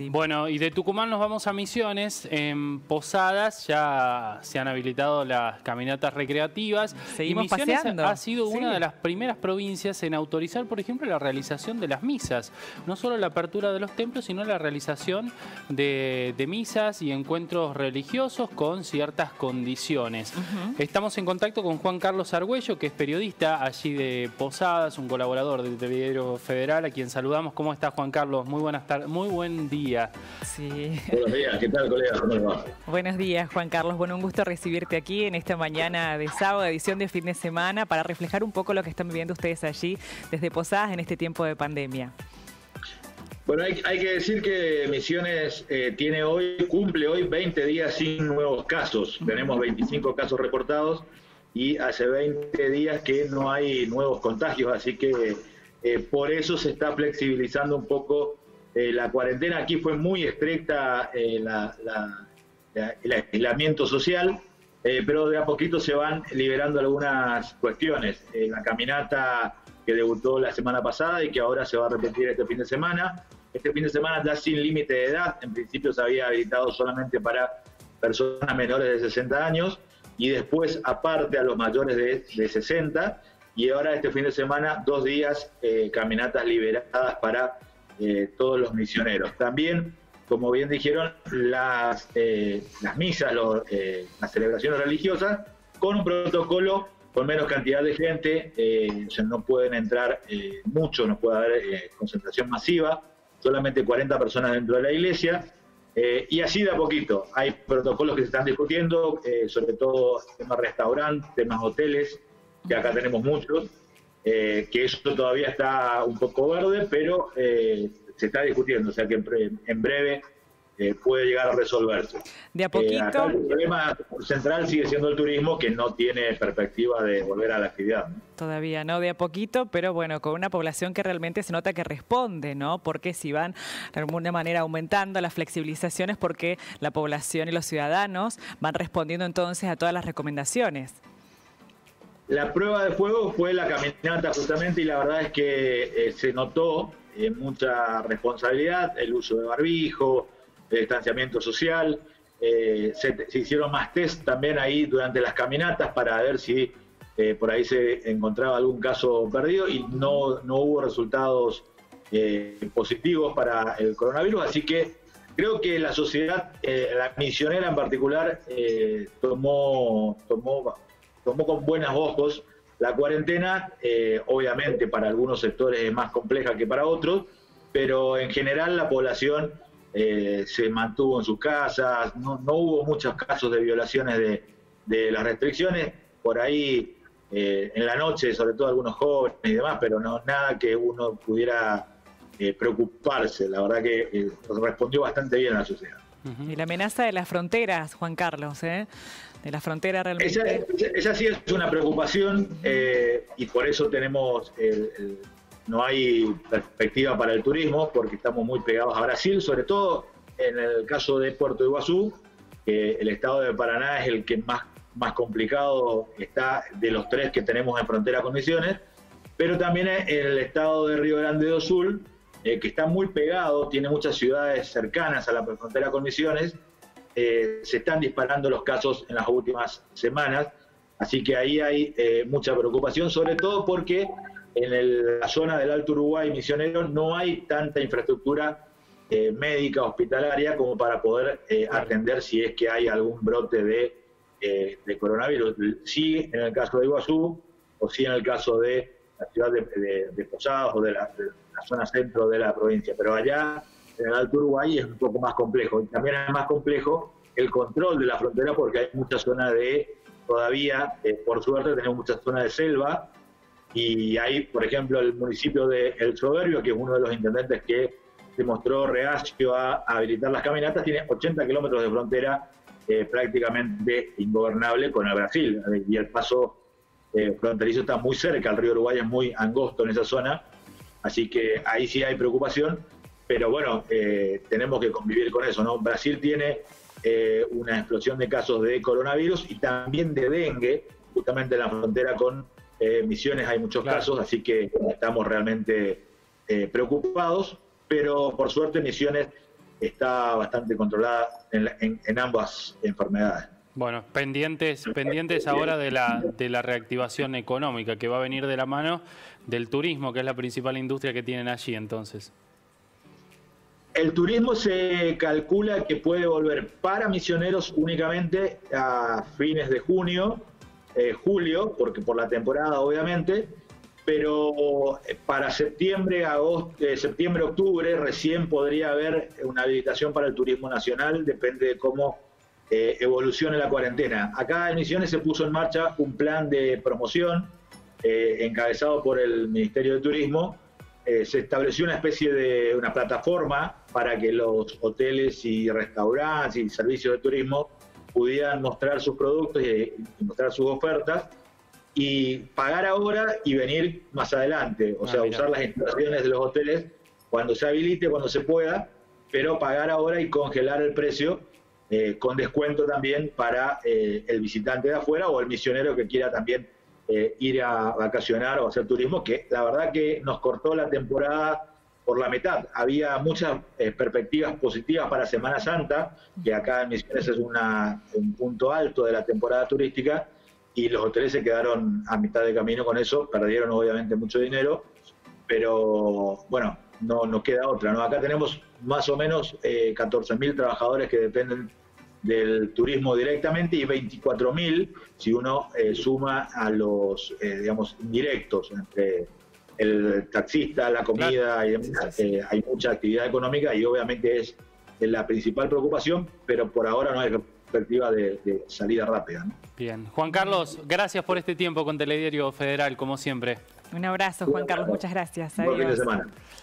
Martín. Bueno, y de Tucumán nos vamos a Misiones. En Posadas ya se han habilitado las caminatas recreativas. Seguimos y Misiones paseando. Ha sido una de las primeras provincias en autorizar, por ejemplo, la realización de las misas. No solo la apertura de los templos, sino la realización de misas y encuentros religiosos con ciertas condiciones. Estamos en contacto con Juan Carlos Argüello, que es periodista allí de Posadas, un colaborador del Telediario Federal, a quien saludamos. ¿Cómo está, Juan Carlos? Muy buenas tardes, muy buen día. Sí. Buenos días, ¿qué tal, colega? ¿Cómo va? Buenos días, Juan Carlos. Bueno, un gusto recibirte aquí en esta mañana de sábado, edición de fin de semana, para reflejar un poco lo que están viviendo ustedes allí desde Posadas en este tiempo de pandemia. Bueno, hay que decir que Misiones cumple hoy 20 días sin nuevos casos. Tenemos 25 casos reportados y hace 20 días que no hay nuevos contagios, así que por eso se está flexibilizando un poco la cuarentena. Aquí fue muy estricta el aislamiento social, pero de a poquito se van liberando algunas cuestiones. La caminata que debutó la semana pasada y que ahora se va a repetir este fin de semana. Este fin de semana ya sin límite de edad, en principio se había habilitado solamente para personas menores de 60 años y después aparte a los mayores de 60, y ahora este fin de semana 2 días caminatas liberadas para todos los misioneros. También, como bien dijeron, las misas, las celebraciones religiosas, con un protocolo con menos cantidad de gente. No pueden entrar mucho, no puede haber concentración masiva, solamente 40 personas dentro de la iglesia, y así de a poquito. Hay protocolos que se están discutiendo, sobre todo temas restaurantes, temas hoteles, que acá tenemos muchos, que eso todavía está un poco verde, pero se está discutiendo, o sea que en breve puede llegar a resolverse. De a poquito. Acá el problema central sigue siendo el turismo, que no tiene perspectiva de volver a la actividad, ¿no? Todavía no, de a poquito, pero bueno, con una población que realmente se nota que responde, ¿no? Porque si van de alguna manera aumentando las flexibilizaciones, porque la población y los ciudadanos van respondiendo entonces a todas las recomendaciones. La prueba de fuego fue la caminata justamente, y la verdad es que se notó mucha responsabilidad, el uso de barbijo, el distanciamiento social. Se hicieron más test también ahí durante las caminatas para ver si por ahí se encontraba algún caso perdido, y no hubo resultados positivos para el coronavirus, así que creo que la sociedad, la misionera en particular, tomó con buenos ojos la cuarentena. Obviamente para algunos sectores es más compleja que para otros, pero en general la población se mantuvo en sus casas, no hubo muchos casos de violaciones de las restricciones, por ahí en la noche, sobre todo algunos jóvenes y demás, pero no nada que uno pudiera preocuparse. La verdad que respondió bastante bien a la sociedad. Y la amenaza de las fronteras, Juan Carlos, de la frontera realmente. Esa sí es una preocupación, y por eso tenemos, no hay perspectiva para el turismo, porque estamos muy pegados a Brasil, sobre todo en el caso de Puerto Iguazú, que el estado de Paraná es el que más complicado está de los 3 que tenemos en frontera con Misiones, pero también en el estado de Río Grande do Sul, que está muy pegado, tiene muchas ciudades cercanas a la frontera con Misiones. Se están disparando los casos en las últimas semanas, así que ahí hay mucha preocupación, sobre todo porque en la zona del Alto Uruguay Misionero no hay tanta infraestructura médica, hospitalaria, como para poder atender si es que hay algún brote de coronavirus. Sí en el caso de Iguazú, o sí en el caso de la ciudad de Posadas, o de la zona centro de la provincia, pero allá en el Alto Uruguay es un poco más complejo. Y también es más complejo el control de la frontera, porque hay muchas zonas todavía, por suerte tenemos muchas zonas de selva, y hay, por ejemplo, el municipio de El Soberbio, que es uno de los intendentes que se mostró reacio a habilitar las caminatas, tiene 80 kilómetros de frontera prácticamente ingobernable con el Brasil, y el paso fronterizo está muy cerca, el río Uruguay es muy angosto en esa zona, así que ahí sí hay preocupación. Pero bueno, tenemos que convivir con eso, ¿no? Brasil tiene una explosión de casos de coronavirus y también de dengue, justamente en la frontera con Misiones hay muchos casos, así que estamos realmente preocupados, pero por suerte Misiones está bastante controlada en ambas enfermedades. Bueno, pendientes ahora de la reactivación económica que va a venir de la mano del turismo, que es la principal industria que tienen allí entonces. El turismo se calcula que puede volver para Misioneros únicamente a fines de junio, julio, porque por la temporada obviamente, pero para septiembre, agosto, septiembre, octubre recién podría haber una habilitación para el turismo nacional, depende de cómo evolucione la cuarentena. Acá en Misiones se puso en marcha un plan de promoción encabezado por el Ministerio de Turismo. Se estableció una especie de una plataforma para que los hoteles y restaurantes y servicios de turismo pudieran mostrar sus productos y mostrar sus ofertas y pagar ahora y venir más adelante. O sea, usar las instalaciones de los hoteles cuando se habilite, cuando se pueda, pero pagar ahora y congelar el precio con descuento también para el visitante de afuera o el misionero que quiera también ir a vacacionar o hacer turismo, que la verdad que nos cortó la temporada por la mitad. Había muchas perspectivas positivas para Semana Santa, que acá en Misiones es un punto alto de la temporada turística, y los hoteles se quedaron a mitad de camino con eso, perdieron obviamente mucho dinero, pero bueno, no queda otra, ¿no? Acá tenemos más o menos 14.000 trabajadores que dependen del turismo directamente y 24.000 si uno suma a los, digamos, indirectos, entre el taxista, la comida, y demás. Hay mucha actividad económica y obviamente es la principal preocupación, pero por ahora no hay perspectiva de salida rápida, ¿no? Bien. Juan Carlos, gracias por este tiempo con Telediario Federal, como siempre. Un abrazo, Juan Carlos, muchas gracias. Adiós. Buen fin de semana.